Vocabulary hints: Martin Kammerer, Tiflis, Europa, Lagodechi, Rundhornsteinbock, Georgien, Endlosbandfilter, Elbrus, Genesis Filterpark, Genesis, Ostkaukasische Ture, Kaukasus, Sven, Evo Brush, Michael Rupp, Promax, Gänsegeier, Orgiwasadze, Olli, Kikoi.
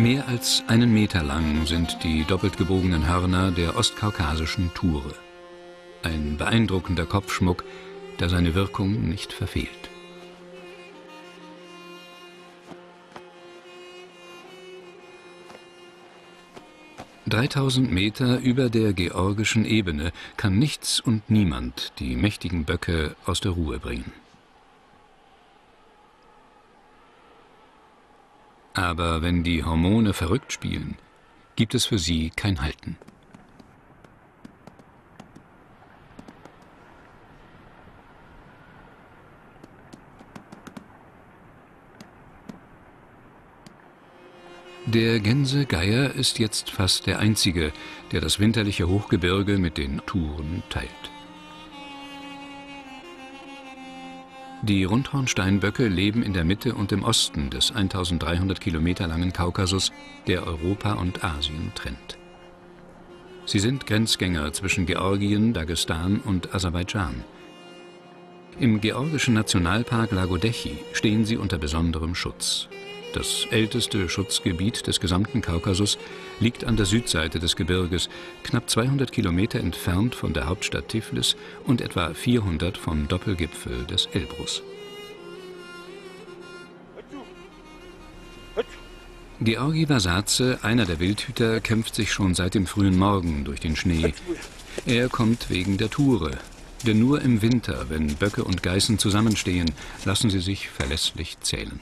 Mehr als einen Meter lang sind die doppelt gebogenen Hörner der ostkaukasischen Ture. Ein beeindruckender Kopfschmuck, der seine Wirkung nicht verfehlt. »3000 Meter über der georgischen Ebene kann nichts und niemand die mächtigen Böcke aus der Ruhe bringen.« Aber wenn die Hormone verrückt spielen, gibt es für sie kein Halten. Der Gänsegeier ist jetzt fast der einzige, der das winterliche Hochgebirge mit den Touren teilt. Die Rundhornsteinböcke leben in der Mitte und im Osten des 1300 Kilometer langen Kaukasus, der Europa und Asien trennt. Sie sind Grenzgänger zwischen Georgien, Dagestan und Aserbaidschan. Im georgischen Nationalpark Lagodechi stehen sie unter besonderem Schutz. Das älteste Schutzgebiet des gesamten Kaukasus liegt an der Südseite des Gebirges, knapp 200 Kilometer entfernt von der Hauptstadt Tiflis und etwa 400 vom Doppelgipfel des Elbrus. Orgiwasadze, einer der Wildhüter, kämpft sich schon seit dem frühen Morgen durch den Schnee. Er kommt wegen der Ture, denn nur im Winter, wenn Böcke und Geißen zusammenstehen, lassen sie sich verlässlich zählen.